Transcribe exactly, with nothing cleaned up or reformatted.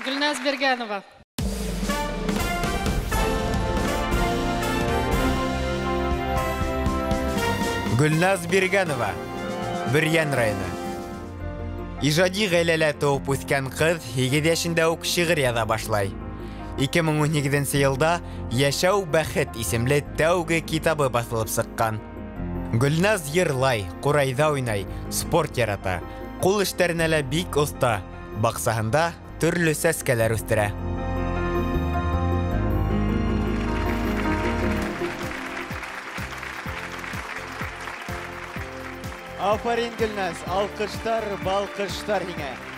Гөлназ Биргәнова. Гөлназ Биргәнова, Бөрйән районы. Ижади ғәйләлә тауып үскән қыз егез яшендә ук шигырь яза башлай. ике мең унигезенче елда «Яшәү бәхет» исемле тәүге китабы басылып сыккан. Гөлназ йырлай, курайда уйнай, спорт ярата, кул эштәренә лә бик оста, баксаһында төрле сәскәләр үстерә. Афарин, Гөлназ, алкыштар, балкыштар һиңә.